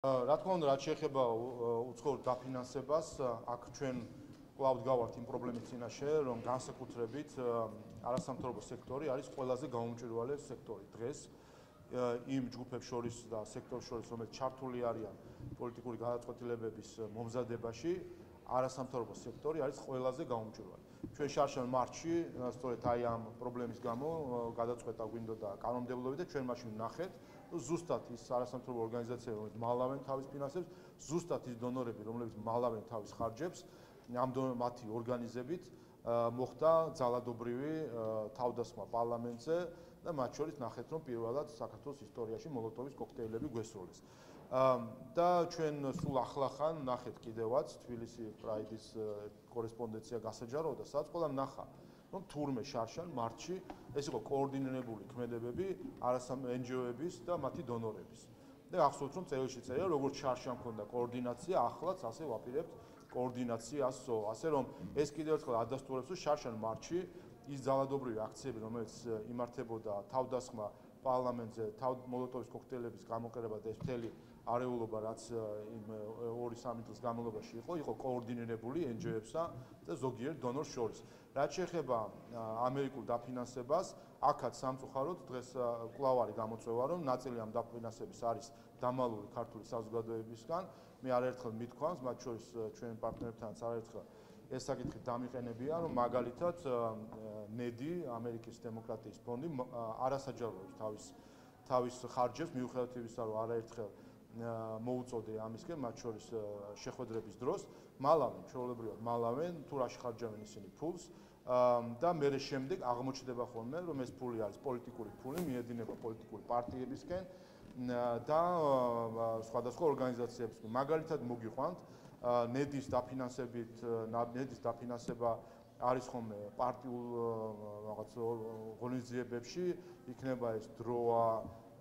Რა თქმა უნდა, რაც შეეხება უცხოურ დაფინანსებას, აქ ჩვენ კვლავ გავართ იმ პრობლემის წინაშე, რომ განსაკუთრებით არასამთავრობო სექტორი არის ყველაზე გამოუჭირვალე სექტორი დღეს იმ ჯგუფებს შორის და სექტორებს შორის, რომელიც ჩართული არიან პოლიტიკური გადაწყვეტილებების მომზადებაში, არასამთავრობო სექტორი არის ყველაზე გამოუჭირვალე. Ჩვენ შარშან მარტში, სწორედ აი ამ პრობლემის გამო გადაწყვეტა გვინდოდა კანონმდებლობით და ჩვენ მაშინ ვნახეთ ზუსტად ის არასამთავრობო ორგანიზაციები, რომლებიც მალავენ თავის ფინანსებს, ზუსტად ის დონორები, რომლებიც მალავენ თავის ხარჯებს, მათი ორგანიზებით მოხდა ძალადობრივი თავდასხმა პარლამენტზე და მათ შორის ნახეთ, რომ პირველად საქართველოს ისტორიაში მოლოტოვის კოქტეილები გვესროლეს. და ჩვენ სულ ახლახან ნახეთ კიდევაც თბილისი პრაიდის კორესპონდენცია გასაჯაროა და სადაც ყველამ ნახა, რომ თურმე შარშან მარტში ეს იყო კოორდინირებული ქმედებები NGO-ების და მათი დონორების. და ახსოვთ, რომ წერილში წერია, როგორც შარშან მქონდა კოორდინაცია, ახლაც ასე ვაპირებთ კოორდინაციასო. ასე რომ ეს კიდევ ერთხელ ადასტურებს, რომ შარშან მარტში ის ძალადობრივი აქციები, რომელიც იმართებოდა თავდასხმა პარლამენტზე, მოლოტოვის კოქტეილების გამოყენება და ეს მთელი არეულობა, რაც იმ 2-3 წლის განმავლობაში იყო კოორდინირებული NGO-ებსა და ზოგიერთ დონორს შორის. რაც შეეხება ამერიკულ დაფინანსებას, აქაც სამწუხაროდ დღეს კვლავ არის გამოწვევა, რომ ნაწილი ამ დაფინანსების არის დამალული ქართული საზოგადოებისგან. მე არაერთხელ მithქვამს, მათ შორის ჩვენ პარტნიორებთანაც არაერთხელ ეს საკითხი დამიყენებია, რომ მაგალითად ნედი, ამერიკის დემოკრატიის ფონდი არასაჯაროებს თავის ხარჯებს, მიუხედავად იმისა, რომ არაერთხელ მოუწოდე ამისკენ, მათ შორის შეხვედრების დროს, მალავენ, თუ რაში ხარჯავენ ისინი ფულს და მერე შემდეგ აღმოჩნდება ხოლმე, რომ ეს ფული არის პოლიტიკური ფული, მიედინება პოლიტიკური პარტიებისკენ და სხვადასხვა ორგანიზაციებისკენ. მაგალითად მოგიყვანთ, ნედის დაფინანსება არის ხოლმე პარტიულ ორგანიზებებში, იქნება ეს დროა,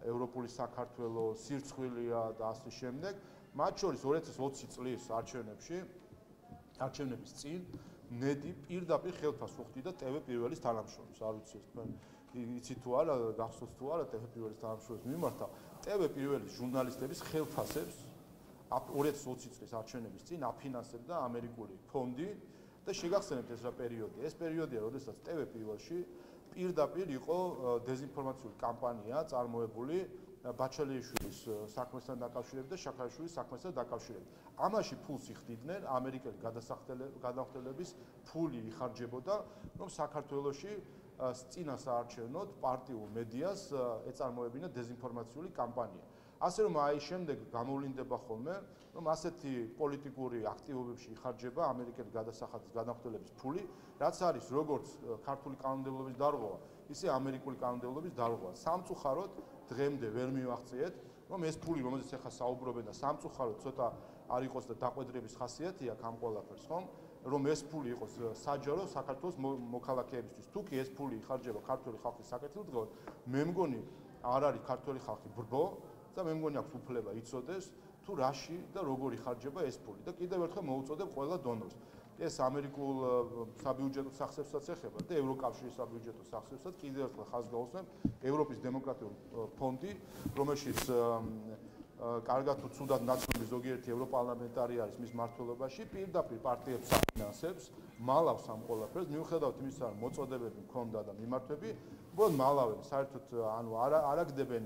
ევროპული საქართველო, სირცხვილია და ასე შემდეგ. მათ შორის 2020 წლის არჩევნების წინ ნედი პირდაპირ ხელფას უხდიდა TV პირველის თანამშრომელს. არ ვიცი თქვენ იცით თუ არა, გახსოვთ თუ არა, TV პირველის თანამშრომელს მიმართა TV პირველის ჟურნალისტების ხელფასებს 2020 წლის არჩევნების წინ აფინანსებდა ამერიკული ფონდი და შეგახსენებთ ეს რა პერიოდია. ეს პერიოდია, როდესაც TV პირველში პირდაპირ იყო დეзинფორმაციული კამპანია წარმოებული ბაჩალიაშვილის საქმესთან დაკავშირებით და შაქარაშვილის საქმესთან დაკავშირებით. ამაში ფულს იხდიდნენ, ამერიკელი გადამხდელების ფული იხარჯებოდა, რომ საქართველოში წინა საარჩევნოდ პარტიულ მედიას ეწარმოებინა დეзинფორმაციული კამპანია. ასე რომ აი შემდეგ გამოვლინდება ხოლმე, რომ ასეთი პოლიტიკური აქტივობებში იხარჯება ამერიკელი გადამხდელების ფული, რაც არის როგორც ქართული კანონმდებლობის დარღვევა, ისე ამერიკული კანონმდებლობის დარღვევა. სამწუხაროდ დღემდე ვერ მივახციეთ, რომ ეს ფული, რომელზეც ახლა საუბრობენ და სამწუხაროდ ცოტა არ იყოს და დაყვედრების ხასიათი აქვს ამ ყველაფერს, რომ ეს ფული იყოს საჯარო საქართველოს მოქალაქეებისთვის. თუ კი ეს ფული იხარჯება ქართული ხალხის საკეთილდღეოდ, მე მგონი არ არის ქართული ხალხი ბრბო. და მე მგონი აქვს უფლება იცოდეს თუ რაში და როგორ იხარჯება ეს ფული და კიდევ ერთხელ მოუწოდებ ყველა დონორს. ეს ამერიკულ საბიუჯეტო სახეებსაც ეხება და ევროკავშირის საბიუჯეტო სახეებსაც კიდევ ერთხელ ხაზს გაუსვამთ ევროპის დემოკრატიული ფონდი, რომელშიც კარგად თუ ცუდად ნაცნობი ზოგიერთი ევროპარლამენტარი არის მის მმართველობაში, პირდაპირ პარტიებს აფინანსებს, მალავს ამ ყველაფერს, მიუხედავად იმისა, რომ მოწოდებები მქონდა და მიმართვები, უბრალოდ მალავენ, საერთოდ ანუ არ აგდებენ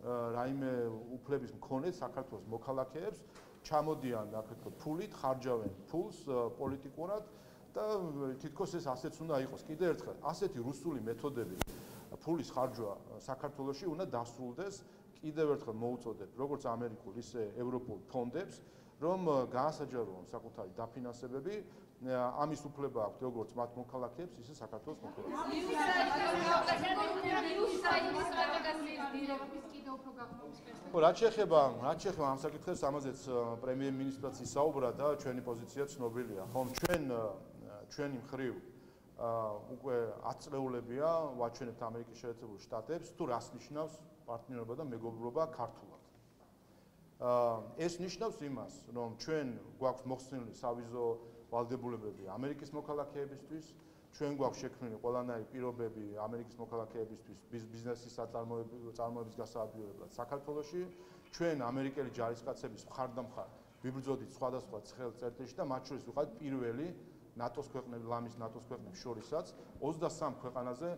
რაიმე უფლების მქონე საქართველოს მოქალაქეებს, ჩამოდიან ფულით, ხარჯავენ ფულს პოლიტიკურად და თითქოს ეს ასეც უნდა იყოს. კიდევ ერთხელ, ასეთი რუსული მეთოდები ფულის ხარჯვა საქართველოში უნდა დასრულდეს. კიდევ ერთხელ მოუწოდებ, როგორც ამერიკულ, ისე ევროპულ ფონდებს, რომ გაასაჯაროონ საკუთარი დაფინანსებები, ამის უფლება აქვს როგორც მათ მოქალაქეებს, ისე საქართველოს მოქალაქეებს. რაც შეეხება ამ საკითხებს, ამაზეც პრემიერ-მინისტრიც ისაუბრა და ჩვენი პოზიცია ცნობილია. ხომ ჩვენი მხრივ უკვე 10 წლეულებია ვაჩვენებთ ამერიკის შეერთებულ შტატებს თუ რას ნიშნავს პარტნიორობა და მეგობრობა ქართულად. ეს ნიშნავს იმას, რომ ჩვენ გვაქვს მოხსნილი სავიზო ვალდებულებები ამერიკის მოქალაქეებისთვის, ჩვენ გვაქვს შექმნილი ყველანაირი პირობები ამერიკის მოქალაქეებისთვის ბიზნესის წარმოების გასაადვილებლად საქართველოში, ჩვენ ამერიკელი ჯარისკაცების მხარდამხარ ვიბრძოდით სხვადასხვა ცხელ წერტილში და მათ შორის ვიყავით პირველი ნატოს ქვეყნები ლამის ნატოს ქვეყნებს შორისაც 23 ქვეყანაზე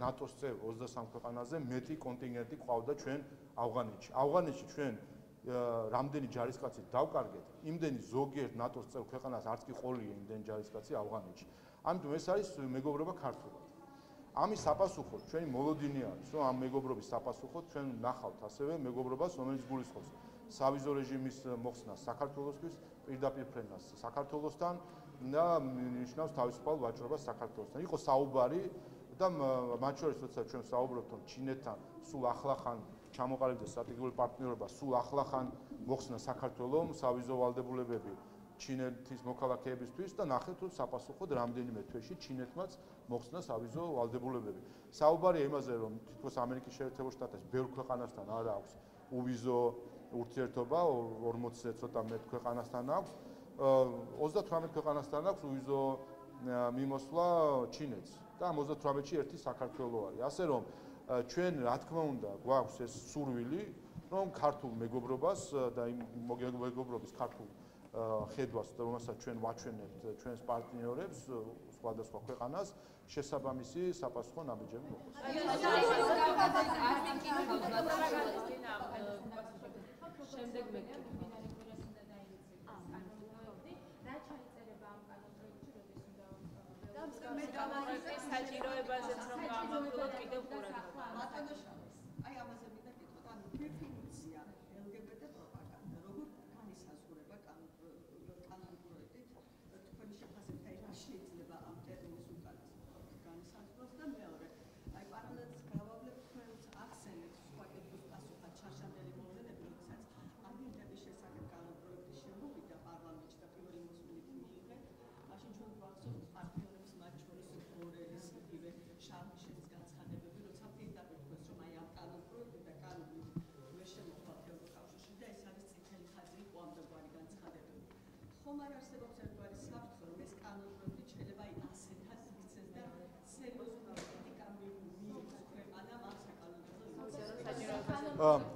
ნატოს წევრ 23 ქვეყანაზე მეტი კონტინგენტი ყავდა ჩვენ ავღანეთში. ავღანეთში ჩვენ რამდენი ჯარისკაცი დავკარგეთ, იმდენი ზოგიერთ ნატოს წევრ ქვეყანას არც კი ყოლია იმდენი ჯარისკაცი ავღანეთში. Ამიტომ ეს არის მეგობრობა ქართულად. Ami sapasukhod, chveni molodinia aris, რომ ამ მეგობრობის sapasukhod chven ნახავთ ასევე მეგობრობას, რომელიც გულისხმობს სავიზო რეჟიმის მოხსნას საქართველოსთვის, პირდაპირ ფრენას საქართველოსთან და ნიშნავს თავისუფალ ვაჭრობას საქართველოსთან. Იყო საუბარი და მათ შორის როცა ჩვენ საუბრობთ ჩინეთთან, სულ ახლახან ჩამოყალიბდა სტრატეგიული პარტნიორობა, სულ ახლახან მოხსნა საქართველოს სავიზო ვალდებულებები ჩინეთის მოქალაქეებისთვის და ნახეთ თუ საპასუხოდ რამდენიმე თვეში ჩინეთმაც მოხსნა სავიზო ვალდებულებები. საუბარია იმაზე, რომ თითქოს ამერიკის შეერთებულ შტატებს ბევრ ქვეყანასთან არ აქვს უვიზო ურთიერთობა, 40 ცოტა მეტ ქვეყანასთან აქვს, 38 ქვეყანასთან აქვს უვიზო მიმოსვლა ჩინეთს და 38-ში ერთი საქართველო არის. ასე რომ ჩვენ რა თქმა უნდა გვაქვს ეს სურვილი, რომ ქართულ მეგობრობას და იმ მეგობრობის ქართულ ხედვას, რომელსაც ჩვენ ვაჩვენებთ ჩვენს პარტნიორებს სხვადასხვა ქვეყანას, შესაბამისი საპასუხო ნაბიჯები მოხდა.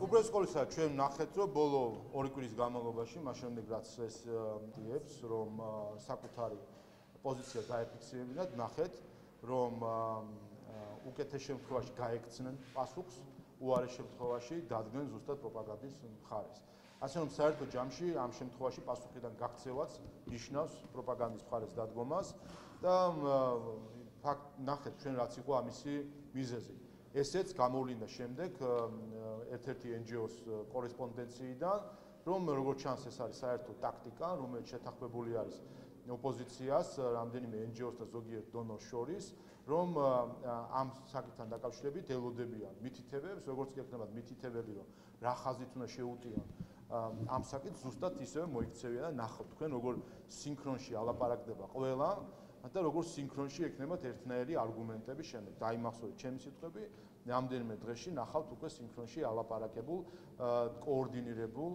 Uproskolisa, ჩვენ ნახეთ, რომ ბოლო ორი კვირის განმავლობაში, მას შემდეგ რაც ეს დიებს, რომ საკუთარი პოზიცია დაეფიქსირებინათ, ნახეთ, რომ უკეთეს შემთხვევაში გაექცნენ პასუხს, უარეს შემთხვევაში დადგნენ ზუსტად პროპაგანდის მხარეს. Ასე რომ საერთო ჯამში ამ შემთხვევაში პასუხიდან გაქცევაც ნიშნავს პროპაგანდის მხარეს დადგომას და ფაქტ ნახეთ, ჩვენ რაც იყო ამისი მიზეზი. Ესეც გამოვლინდა შემდეგ ერთ-ერთი NGO-ს კორესპონდენციიდან, რომ როგორც ჩანს ეს არის საერთო ტაქტიკა, რომელიც შეთანხმებული არის ოპოზიციას, რამდენიმე NGO-ს და ზოგიერთ დონორს შორის, რომ ამ საკითხთან დაკავშირებით ელოდებიან მითითებებს, როგორც კი ექნება მითითებები, რომ რა ხაზით უნდა შეუტიონ ამ საკითხს, ზუსტად ისევე მოიქცევიან და ნახავთ თქვენ, როგორ სინქრონში ალაპარაკდება ყველა და როგორ სინქრონში ექნებათ ერთნაირი არგუმენტები შემდეგ. დაიმახსოვრეთ ჩემი სიტყვები, რამდენიმე დღეში ნახავთ უკვე სინქრონში ალაპარაკებულ კოორდინირებულ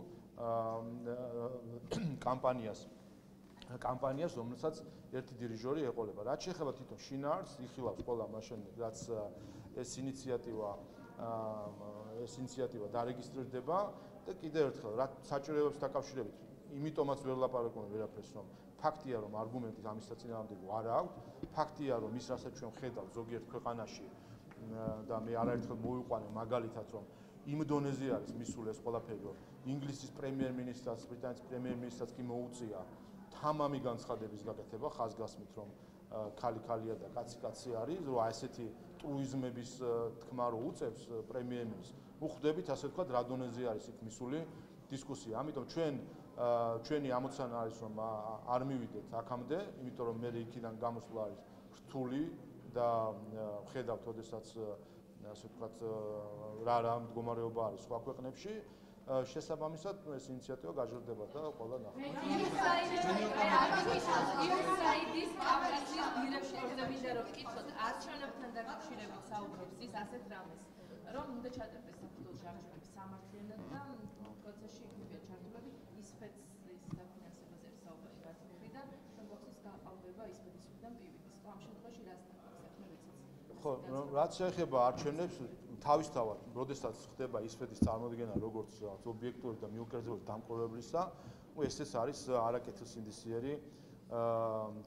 კამპანიას, რომელსაც ერთი დირიჟორი ეყოლება. რაც შეეხება თვითონ შინაარსს, იხილავს ყველა მას შემდეგ, რაც ეს ინიციატივა დარეგისტრირდება და კიდევ ერთხელ, რა საჭიროებებს დაკავშირებით, იმიტომაც ვერ ლაპარაკობენ ვერაფერს, რომ ფაქტია, რომ არგუმენტი ამის საწინააღმდეგო არ აქვს, ფაქტია, რომ ის რასაც ჩვენ ხედავთ ზოგიერთ ქვეყანაში და მე არაერთხელ მოვიყვანე მაგალითად, რომ ინდონეზია არის მისული ეს ყველაფერი, ინგლისის პრემიერ-მინისტრს, ბრიტანეთის პრემიერ-მინისტრს კი მოუწია თამამი განცხადების გაკეთება, ხაზგასმით, რომ ქალი-ქალია და კაცი-კაცი არის, რომ ესეთი ტუიზმების თქმა რო უწევს პრემიერ-მინისტრს. უხვდებით, ასე ვთქვათ, რა დონეზე არის იქ მისული დისკუსია. ამიტომ ჩვენი ამოცანა არის, რომ არ მივიდეთ აქამდე, იმიტომ რომ მე იქიდან გამოსვლა არის რთული და ხედავთ, ოდესაც ასე ვთქვათ, რა მდგომარეობა არის სხვა ქვეყნებში. შესაბამისად, ეს ინიციატივა გაჟღერდება და ყველა ნახავს. Რომ უნდა ჩაწერდეს საქართველოს ჯარისკაცები სამართლიანად და პროცესში იქნებიან ჩართულები ისფეთს ის დაფინანსებაზე საუბარი გაწმებიდან, შემდგომში გაყალბება ისფეთის მხრიდან პირის. ამ შემთხვევაში რას დაგახსენებთ? ხო, რაც შეეხება არჩევნებს, თავისთავად, როდესაც ხდება ისვედის წარმოდგენა როგორც ობიექტური და მიუკერძოებული დამკურველისა, ესეც არის არაკეთილსინდისიერი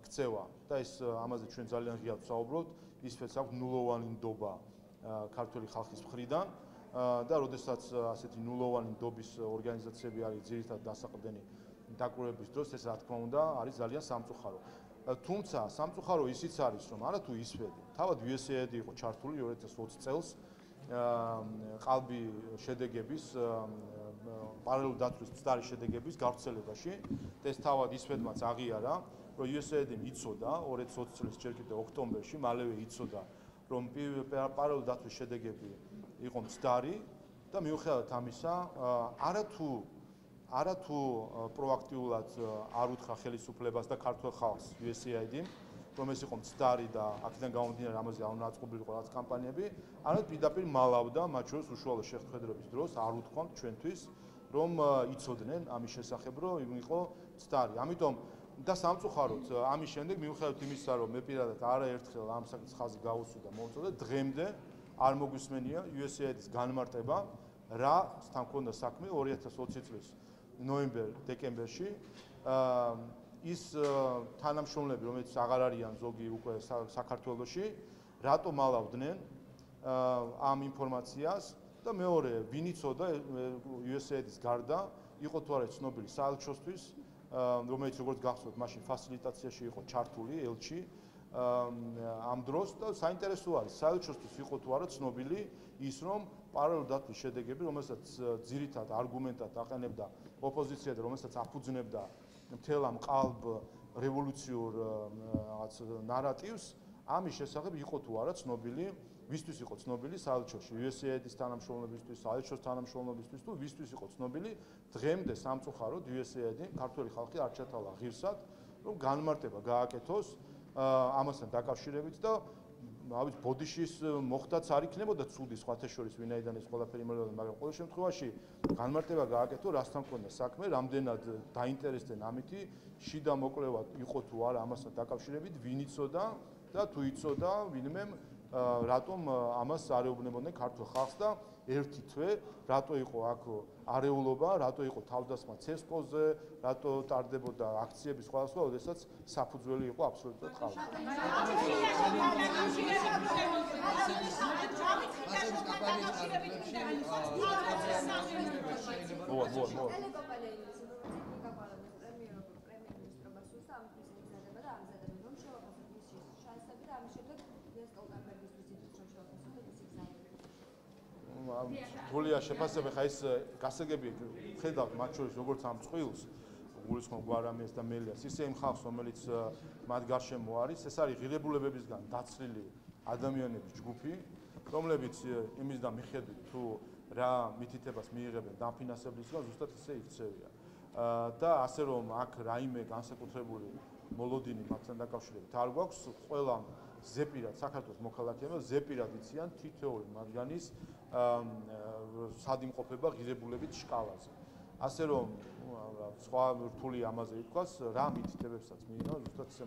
ქცევა და ეს ამაზე ჩვენ ძალიან ღიად საუბრობთ, ისვედს აქვს ნულოვანი ნდობა ქართული ხალხის მხრიდან და როდესაც ასეთი ნულოვანი ნდობის ორგანიზაციები არის ძირითადად დასაყრდენი დაკურების დროს, ეს რა თქმა უნდა არის ძალიან სამწუხარო. Თუმცა სამწუხარო ისიც არის, რომ არა თუ ისვედი. თავად USAID იყო ჩართული 2020 წელს ყალბი შედეგების პარალელურ დაცვის მცდარი შედეგების გავრცელებაში. ეს თავად ისვედმაც აღიარა, რომ USAID-ი იცოდა 2020 წლის ჯერ კიდევ ოქტომბერში, მალევე იცოდა, რომ პარალელურ დაცვის შედეგები იყო მცდარი და მიუხედავად ამისა, არა თუ პროაქტიულად არ უთხრა ხელისუფლებას და ქართულ ხალხს USAID-ი, რომ ეს იყო მცდარი და აქედან გამომდინარე ამაზე არ უნდა კამპანიები, არამედ პირდაპირ მალავდა მათ შორის უშუალო შეხედულების დროს არ უთქვამთ ჩვენთვის, რომ იცოდნენ ამის შესახებ, რომ იყო მცდარი. ამიტომ და სამწუხაროდ ამის შემდეგ მიუხედავად იმისა, რომ მე პირადად არაერთხელ ამ საკითხს ხაზი გავუსვი და მომწონდა, დღემდე არ მოგვისმენია USAID-ის განმარტება, რა სთან მქონდა საქმე 2020 წლის ნოემბერ-დეკემბერში ის თანამშრომლები, რომელიც აღარ არიან ზოგი უკვე საქართველოში, რატო მალავდნენ ამ ინფორმაციას და მეორე, ვინ იცოდა USAID-ის გარდა იყო თუ არა ცნობილი საელჩოსთვის, რომელიც როგორც გახსოვთ, მაშინ ფასილიტაციაში იყო ჩართული ელჩი ამ დროს და საინტერესო არის, საელჩოსთვის იყო თუ არა ცნობილი ის, რომ პარალელურ დაცვის შედეგები, რომელსაც ძირითად არგუმენტად აყენებდა ოპოზიცია და რომელსაც აფუძნებდა მთელ ამ ყალბ რევოლუციურ ნარატივს, ამის შესახებ იყო თუ არა ცნობილი, ვისთვის იყო ცნობილი საელჩოში, USAID-ის თანამშრომლებისთვის, საელჩოს თანამშრომლებისთვის თუ ვისთვის იყო ცნობილი, დღემდე სამწუხაროდ USAID-ი ქართული ხალხი არ ჩათვალა ღირსად, რომ განმარტება გააკეთოს ამასთან დაკავშირებით და ბოდიშის მოხდაც არ იქნებოდა ცუდი სხვათაშორის ვინაიდან ეს ყველაფერი მოხდა, მაგრამ ყოველ შემთხვევაში განმარტება გააკეთო, რასთან მქონდა საქმე, რამდენად დაინტერესდნენ ამითი, შიდა მოკლევა იყო თუ არა ამასთან დაკავშირებით, ვინ იცოდა და თუ იცოდა ვინმემ რატომ ამას არეუბნებოდნენ ქართულ ხალხს და ერთი თვე რატო იყო აქ არეულობა, რატო იყო თავდასხმა ცესკოზე, რატო ტარდებოდა აქციები სხვადასხვა, შესაძაც საფუძველი იყო აბსოლუტურად თოლია შეფასება ხა ეს გასაგები ხედავთ მათ შორის როგორც ამ წყვილს გულისხმობ გვარამიას და მელიას ისე იმ ხალხს რომელიც მათ გარშემო არის ეს არის ღირებულებებისგან დაცლილი ადამიანების ჯგუფი რომლებიც იმის და მიხედვით თუ რა მითითებას მიიღებენ დაფინანსებისგან ზუსტად ისე იქცევია და ასე რომ აქ რაიმე განსაკუთრებული მოლოდინი მათთან დაკავშირებით არ გვაქვს ყველა ზეპირად საქართველოს მოქალაქეებმა ზეპირად იციან თითოეული მათგანის სად იმყოფება ღირებულების შკალაზე. ასე რომ სხვა რთული ამაზე ითქვას, რა მითითებებსაც მიიღო, ზუსტად ისე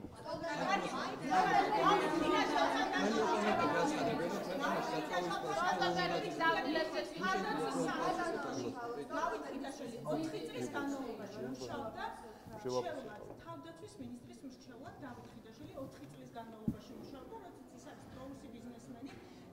მოხდა.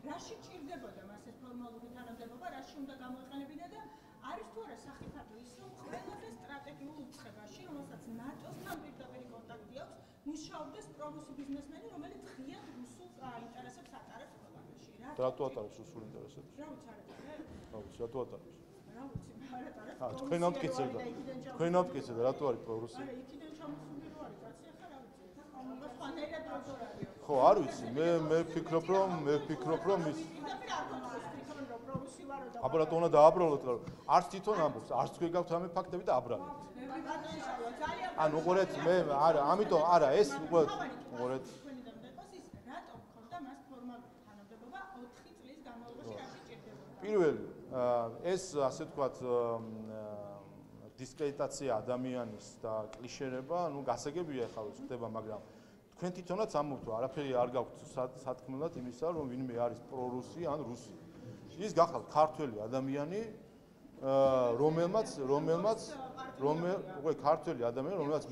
Rași circevă de masă formalul din anul de văd, rași unde cam urcan e bine de, are istoria să fie partea islam, care strategic nu se găsește, nu se ține, nu se întâmplă de veri contactiați, nu se au des produse businessmeni, romeli trăiesc rusul interesat să arate cu băgășirea. Trătoat are rusul interesat. Trătoat are. Cui n-am pățit de, cui n-am pățit de, trătoare produse. Ხო, არ ვიცი, მე ფიქრობ რომ ის აბა რატო უნდა დააბრალოთ რა. არც თვითონ ამბობს, არც თქვენ გაქვთ რამე ფაქტები და აბრალოთ. ანუ უყურეთ მე არა, ამიტომ არა, ეს უყურეთ. რატო მქონდა მას ფორმალური თანამდებობა 4 წლის განმავლობაში რაში ჭირდებოდა. პირველ ეს ასე ვთქვათ დისკრედიტაცია ადამიანის და კლიშერება, ну გასაგებია ხა ის ხდება, მაგრამ თქვენ თვითონაც ამბობთ, არაფერი არ გაქვთ სათქმელად იმისა, რომ ვინმე არის პრორუსი ან რუსი. ის გახალ ქართველი ადამიანი რომელმაც ქართველი ადამიანი რომელმაც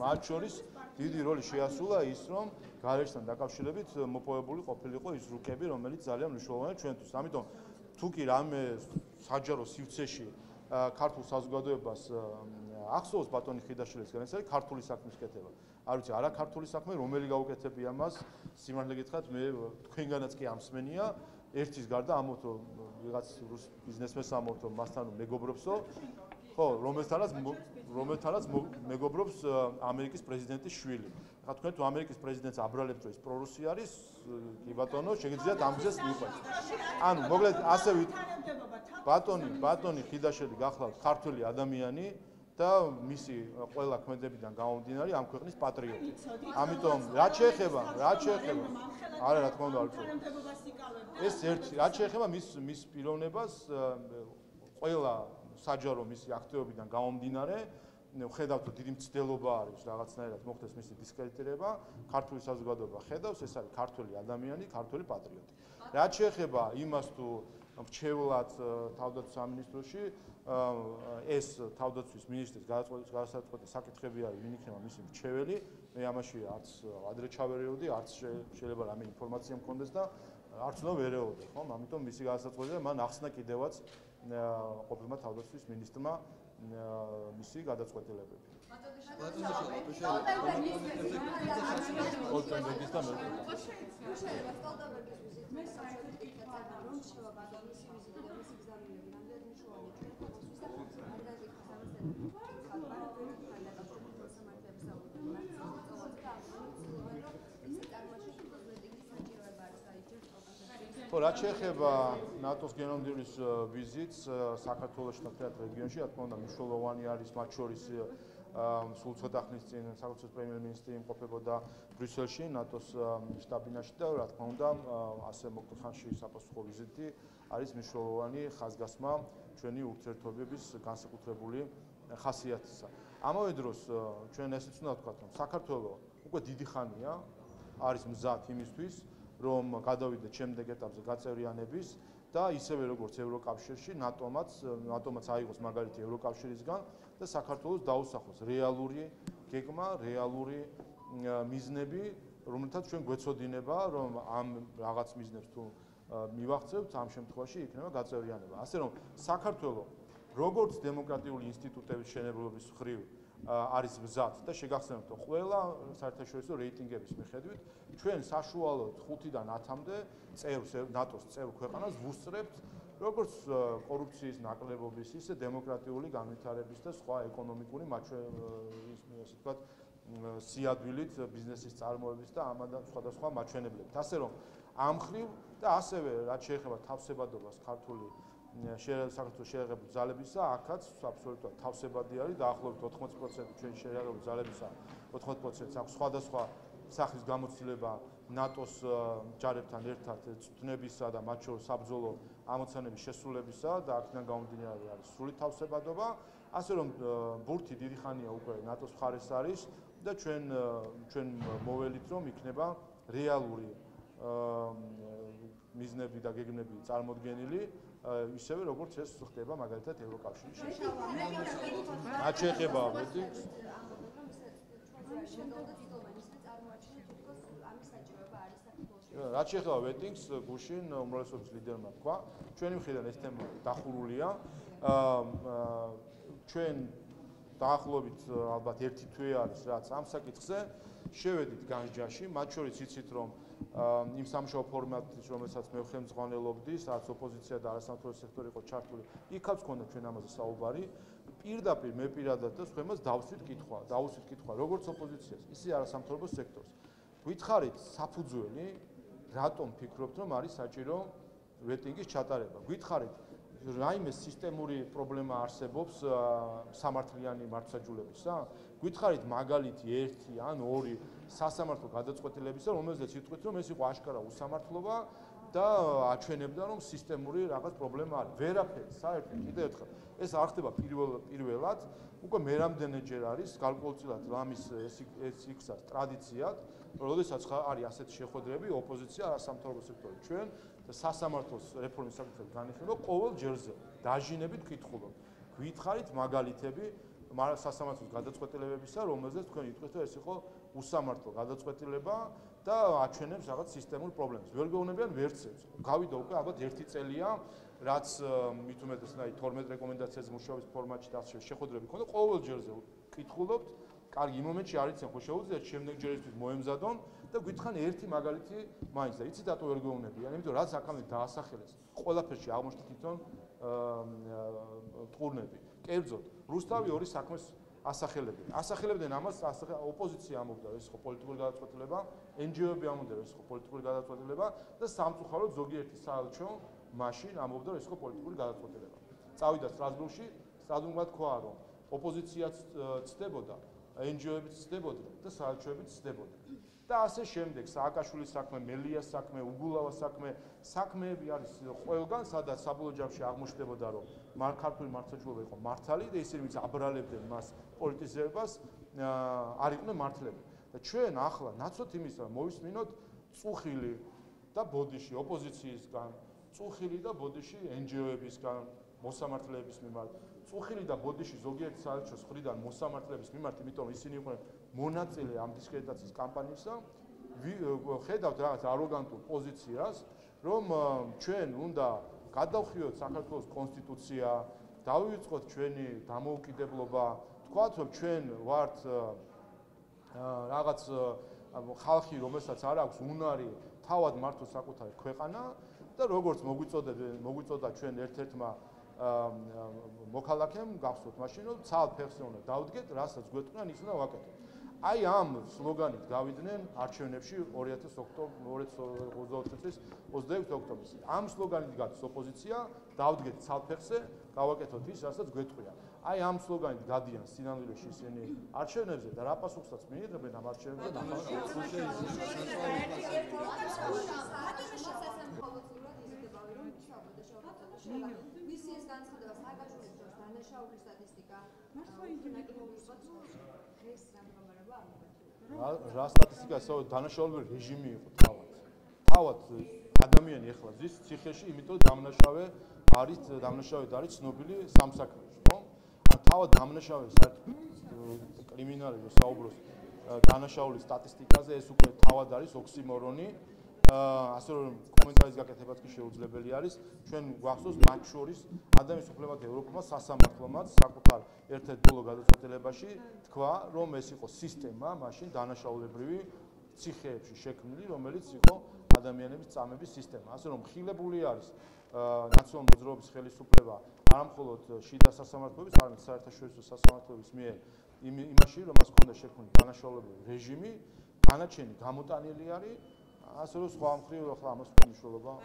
მათ შორის დიდი როლი შეასრულა ის რომ გარშთან დაკავშირებით მოპოვებული ყოფილიყო ის რუკები რომელიც ძალიან მნიშვნელოვანია ჩვენთვის ამიტომ თუ კი რამე საჯარო სივრცეში ქართულ საზოგადოებას ახსოვს ბატონი ხიდაშვილისგან ეს არის ქართული საქმის კეთება არ ვიცი არა ქართული საქმე რომელი გაუკეთებია მას სიმართლე გითხრათ მე თქვენგანაც კი ამსმენია ერთის გარდა ამოთ რომ ვიღაც რუს ბიზნესმენს ამოთ რომ მასთან მეგობრობსო ხო რომელთანაც მეგობრობს ამერიკის პრეზიდენტის შვილი ხა თქვენ თუ ამერიკის პრეზიდენტს აბრალებთ რომ ის პრორუსი არის კი ბატონო შეგიძლიათ ამ გზას მიყვეთ ანუ მოკლედ ასე ბატონი ხიდაშვილი გახლავთ ქართველი ადამიანი და მისი ყველა ქმედებიდან გამომდინარე ამ ქვეყნის პატრიოტი. ამიტომ რაც შეეხება არა რა თქმა უნდა ეს ერთი რაც შეეხება მის პიროვნებას ყველა საჯარო მისი აქტივობიდან გამომდინარე ხედავთ დიდი მცდელობა არის რაღაცნაირად მოხდეს მისი დისკრედიტირება ქართული საზოგადოება ხედავს ეს არის ქართველი ადამიანი ქართველი პატრიოტი. რაც შეეხება იმას თუ მრჩევლად თავდაცვის სამინისტროში ეს თავდაცვის მინისტრის გადაწყვეტის საკითხები არის ვინ იქნება მისი მრჩეველი მე ამაში არც ადრე ჩავერეოდი არც შეიძლება რამე ინფორმაცია მქონდეს და არც უნდა ვერეოდი ხო ამიტომ მისი გადაწყვეტილება მან ახსნა კიდევაც ყოფილმა თავდაცვის მინისტრმა მისი გადაწყვეტილებები რაც შეეხება ნატოს გენერალმდივრის ვიზიტს საქართველოში და თეატრ რეგიონში, რა თქმა უნდა, მნიშვნელოვანი არის მათ შორის სულ ცოტა ხნის წინ საქართველოს პრემიერ-მინისტრი იმყოფებოდა ბრიუსელში, ნატოს შტაბ-ბინაში და რა თქმა უნდა, ასე მოკმახანში საპასუხო ვიზიტი არის მნიშვნელოვანი ხაზგასმა ჩვენი ურთიერთობების განსაკუთრებული ხასიათისა. ამავე დროს ჩვენ ესეც უნდა ვთქვათ, რომ საქართველო უკვე დიდი ხანია არის მზად იმისთვის რომ გადავიდეთ შემდეგ ეტაპზე გაწევრიანების და ისევე როგორც ევროკავშირში ნატომაც აიღოს მაგალითი ევროკავშირისგან და საქართველოს დაუსახოს რეალური გეგმა, რეალური მიზნები, რომელთაც ჩვენ გვეცოდინება, რომ ამ რაღაც მიზნებს თუ მივახცევთ, ამ შემთხვევაში იქნება გაწევრიანება. ასე რომ საქართველო როგორც დემოკრატიული ინსტიტუტების შენებლობის ხრივ არის მზად და შეგახსენებთ რომ ყველა საერთაშორისო რეიტინგების მიხედვით ჩვენ საშუალოდ 5-დან 10-მდე წევრს ნატოს წევრ ქვეყანას ვუსწრებთ როგორც კორუფციის ნაკლებობის ისე დემოკრატიული განვითარების და სხვა ეკონომიკური ასე ვთქვათ სიადვილით ბიზნესის წარმოების და ამან სხვადასხვა მაჩვენებლებით. ასე რომ ამ ხრივ და ასევე რაც შეეხება თავსებადობას ქართული საქართველოს შეერაღებული ძალებისა, აქაც აბსოლუტურად თავსებადი არის, დაახლოებით 80% ჩვენი შეერაღებული ძალებისა, 80%-ს აქვს სხვადასხვა სახის გამოცდილება ნატოს ჯარებთან ერთად წვრთნებისა და მათ შორის საბრძოლო ამოცანების შესრულებისა და აქედან გამომდინარე არის სრული თავსებადობა, ასე რომ ბურთი დიდი ხანია უკვე ნატოს მხარეს არის და ჩვენ მოველით რომ იქნება რეალური მიზნები და გეგმები წარმოდგენილი ისევე როგორც ეს ხდება მაგალითად ევროკავშირში. რაც შეეხება ვეტინგს, გუშინ უმრავლესობის ლიდერმა თქვა, ჩვენი მხრიდან ეს თემა დახურულია. ჩვენ დაახლოებით ალბათ ერთი თვე არის რაც ამ საკითხზე შევედით განსჯაში, მათ შორის იცით რომ იმ სამშობლო ფორმატის რომელსაც მე ხელმძღვანელობდი, სადაც ოპოზიცია და არასამთავრობო სექტორი იყო ჩართული, იქაც გქონდა ჩვენ ამაზე საუბარი. პირდაპირ მე პირადად და სხვემაც დავუსვით კითხვა, როგორც ოპოზიციას, ისე არასამთავრობო სექტორს. გითხარით საფუძველი, რატომ ფიქრობთ რომ არის საჭირო ვეტინგის ჩატარება? გითხარით რაიმე სისტემური პრობლემა არსებობს სამართლიანი მართვსაჯულებისა. გითხარით მაგალითი 1 ან 2 სასამართლო გადაწყვეტილებისა, რომელზეც იტყვით, რომ ეს იყო აშკარა უსამართლობა და აჩვენებდა, რომ სისტემური რაღაც პრობლემა არის. ვერაფერი, საერთოდ კიდევ ერთხელ. ეს არ ხდება პირველად, უკვე მე რამდენჯერ არის გარკვეულწილად ლამის ეს იქცას ტრადიციად, როდესაც არის ასეთი შეხვედრები ოპოზიცია, არასამთავრობო სექტორი, ჩვენ სასამართლოს რეფორმის საკითხებს განიხილება ყოველ ჯერზე. Დაჟინებით გითხულობ. Გითხარით მაგალითები სასამართლოს გადაწყვეტილებებისა, რომელზეც თქვენ იტყვით, რომ ეს იყო უსამართლო გადაწყვეტილება და აჩვენებს რაღაც სისტემურ პრობლემებს. ვერ გეუბნებიან ვერცებს. გავიდა უკვე ალბათ 1 წელია, რაც მით უმეტესნაირად 12 რეკომენდაციაზე მუშაობის ფორმატში დასწრეს შეხვედრები ქონდა. ყოველ ჯერზე გითხულობთ. Კარგი, იმ მომენტში არ იციან ხო შეუძლიათ შემდეგ ჯერისთვის მოემზადონ და გითხან ერთი მაგალითი მაინც და იცით დატო ვერ გეუბნებიან, იმიტომ რაც აქამდე დაასახელეს. Ყველაფერში აღმოჩნდა თვითონ ტურნები. Კერძოდ, რუსთავი ორი საქმეს ასახელებდნენ. ასახელებდნენ ამას, ოპოზიცია ამბობდა, ეს ხო პოლიტიკური გადაწყვეტილება, NGO-ები ამბობდნენ, ეს ხო პოლიტიკური გადაწყვეტილება და სამწუხაროდ ზოგიერთი საელჩო მაშინ ამბობდა, ეს ხო პოლიტიკური გადაწყვეტილება. Წავიდა სტრასბურგში, სტადუმბად თქვა, რომ ოპოზიციაც ცდებოდა NGO-ებიც ცდებოდნენ და საელჩოებიც ცდებოდნენ. და ასე შემდეგ, სააკაშვილის საქმე, მელიას საქმე, უგულავას საქმე, საქმეები არის ყველგან, სადაც საბოლოო ჯამში აღმოჩნდებოდა, რომ ქართული მართლმსაჯულობა იყო მართალი და ისინი ვინც აბრალებდნენ მას პოლიტიზებას, არ იყვნენ მართლები. და ჩვენ ახლა ნაცვლად იმისა, რომ მოვისმინოთ წუხილი და ბოდიში ოპოზიციისგან, წუხილი და ბოდიში NGO-ებისგან, მოსამართლეების მიმართ, წუხილი და ბოდიში ზოგიერთი საელჩოს მხრიდან მოსამართლეების მიმართ, იმიტომ ისინი იყვნენ მონაწილე ამ დისკრედიტაციის კამპანიისა, ხედავთ რაღაც აროგანტულ პოზიციას, რომ ჩვენ უნდა გადავხივოთ საქართველოს კონსტიტუცია, დავივიწყოთ ჩვენი დამოუკიდებლობა, თქვათ, რომ ჩვენ ვართ რაღაც ხალხი, რომელსაც არ აქვს უნარი თავად მართოს საკუთარი ქვეყანა და როგორც მოგვიწოდა ჩვენ ერთ-ერთმა მოქალაქემ გახსოვთ მაშინ რომ ცალ ფეხზე უნდა დავდგეთ, რასაც გვეტყვიან ის უნდა ვაკეთოთ. Აი ამ სლოგანით გავიდნენ არჩევნებში 2020 წლის 26 ოქტომბერს. ამ სლოგანით გადის ოპოზიცია, დავდგეთ ცალ ფეხზე, გავაკეთოთ ის, რასაც გვეტყვიან. Ai am slogan Guardian, Sinanul și Sine. Arșenevze, dar apa succes mie trebuie n-am arșenevze. Ra statistica sau danașolul regimii cu tavat. Tavat, adamien e clar. Zis, psiheșii imită damnașave, arit damnașave, darit snobili, samsacri. Ava დამნაშავე კრიმინალებს საუბრობს დანაშაულის სტატისტიკაზე ეს უკვე თავად არის ოქსიმორონი ასე რომ კომენტარის გაკეთებაც კი შეუძლებელი არის ჩვენ გვახსოვს მათ შორის ადამიანის უფლებათა ევროპულმა სასამართლომაც საკუთარ ერთ-ერთ ბოლო გადაწყვეტილებაში თქვა რომ ეს იყო სისტემა მაშინ დანაშაულებრივი ციხეებში შექმნილი რომელიც იყო ადამიანების წამების სისტემა ასე რომ ხილებული არის ნაციონალური მოძრაობის ხელისუფლება არამხოლოდ შიდა სასამართლოების, არამედ საერთაშორისო სასამართლოების მიერ იმაში, რომ მას ჰქონდა შექმნილი დანაშაულებული რეჟიმი, განაჩენი გამოტანილი არის, ასე რომ სხვა მხრივ ახლა ამას მნიშვნელობა არ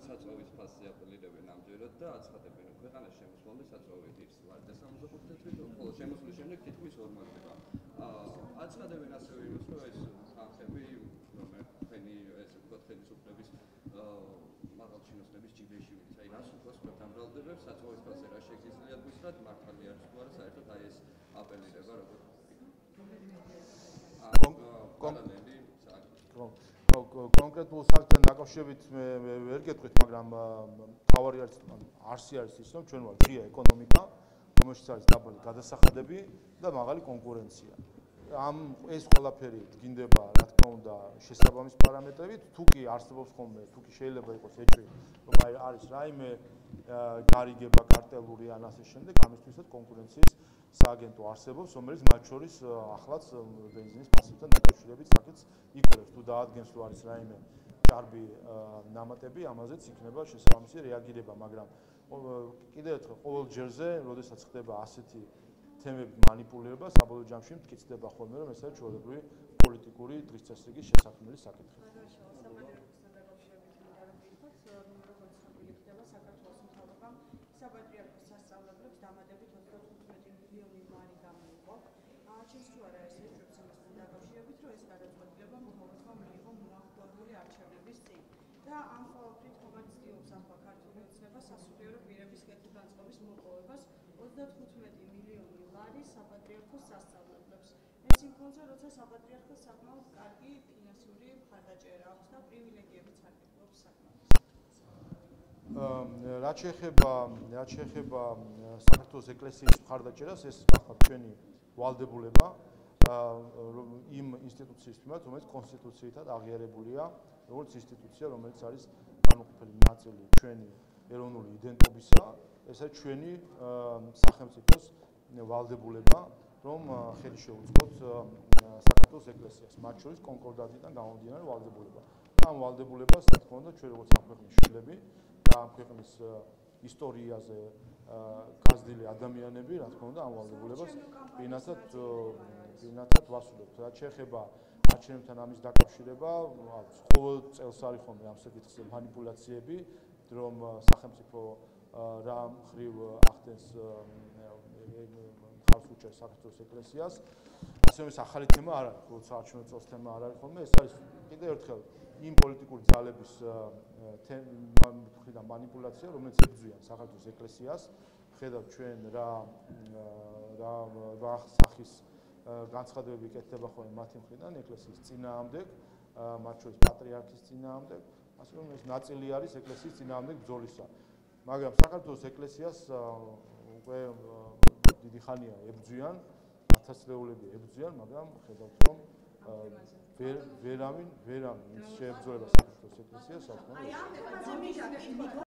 საწვავის ფასზე აპელირებენ ამჯერად და აცხადებენ ქვეყანას შემოსვლამდე საწვავი დირს ვარდა 75%, ხოლო შემოსვლის შემდეგ თითქმის ორმოცდება. აცხადებენ ასევე იმას, რომ ეს თანხები, ეს ვთქვათ ხელისუფლების მაღალჩინოსნების ჯიბეში ვიდეს. აი რას უწევს თქვენ ამბრალდებებს საწვავის ფასზე რა შეგიძლიათ გითხრათ, მართალი არის თუ არა, საერთოდ აი ეს აპელირება როგორ არის. Concretul sartan დაკავშირებით მე ვერ გეტყვით, მაგრამ თავარი არის არსი არის ის, რომ ჩვენ ვარ ღია ეკონომიკა, რომელშიც არის დაბალი გადასახადები და მაღალი კონკურენცია. Am ეს ყველაფერი დგინდება, რა თქმა უნდა, შესაბამის პარამეტრებით, თუ კი არსებობს ხოლმე, თუ კი შეიძლება იყოს ეჭვი, რომ არის რაიმე გარიგება კარტელური ან ასე შემდეგ, ამისთვისაც კონკურენციის სააგენტო არსებობს, რომელიც მათ შორის ახლაც ბენზინის ფასებთან დაკავშირებით საკითხს იკვლევს. თუ დაადგენს თუ არის რაიმე ჭარბი ნამატები, ამაზეც იქნება შესაბამისი რეაგირება, მაგრამ კიდევ ერთხელ ყოველ ჯერზე, როდესაც ხდება ასეთი თემებით მანიპულირება, საბოლოო ჯამში მტკიცდება ხოლმე, რომ ეს არის ჩვეულებრივი პოლიტიკური დღის წესრიგის შესაქმნელი საკითხი. Acest lucru este excepțional, dar și eu cred că este o problemă, pentru că oamenii vom avea probleme. და ამ ყოველფრით რომელიც გიოცახვა ქართული ოცნებას სასულიერო პირების კეთილდანწყობის მოპოვებას 35 მილიონი ლარი საპატრიარქოს სასწავლებლებს. ეს იმ ფონზე, როცა საპატრიარქოს საკმაოდ კარგი ფინანსური მხარდაჭერა აქვს და პრივილეგიებიც აკეთებს საკმაოდ. რა შეეხება საქართველოს ეკლესიის მხარდაჭერას, ეს გახლავთ ჩვენი ვალდებულება. Იმ ინსტიტუციის თმაც, რომელიც კონსტიტუციითად აღიარებულია, როგორც ინსტიტუცია, რომელიც არის განუყოფელი ნაწილი ჩვენი ეროვნული იდენტობისა, ეს არის ჩვენი სახელმწიფოს ვალდებულება, რომ ხელი შეუწყოთ საქართველოს ეკლესიას, მათ შორის კონკორდატიდან გამომდინარე ვალდებულება. Ამ ვალდებულებას, რა თქმა უნდა, ჩვენ როგორც ამ ქვეყნის შვილები და ამ ქვეყნის ისტორიაზე გაზრდილი ადამიანები, რა თქმა უნდა, ამ ვალდებულებას პინათად ვასრულებთ. რაც შეეხება არჩევნებთან ამის დაკავშირება, ყოველ წელს არის ხოლმე ამ საკითხზე მანიპულაციები, რომ სახელმწიფო რა მხრივ ახდენს მხარს უჭერს საქართველოს ეკლესიას. ასევე ეს ახალი თემა არ არის, როგორც არჩევნების წელს თემა არ არის ხოლმე, ეს არის კიდევ ერთხელ იმ პოლიტიკური ძალების მხრიდან მანიპულაცია, რომელიც ებრძვიან საქართველოს ეკლესიას, ხედავთ ჩვენ რა სახის განცხადებები იკეთება ხოლმე მათი მხრიდან ეკლესიის წინააღმდეგ, მათ შორის პატრიარქის წინააღმდეგ, ასე რომ ეს ნაწილი არის ეკლესიის წინააღმდეგ ბრძოლისა. მაგრამ საქართველოს ეკლესიას უკვე დიდი ხანია ებრძვიან, ათასწლეულები ებრძვიან, მაგრამ ხედავთ რომ ვერავინ შეებრძოლება საქართველოს ეკლესიას,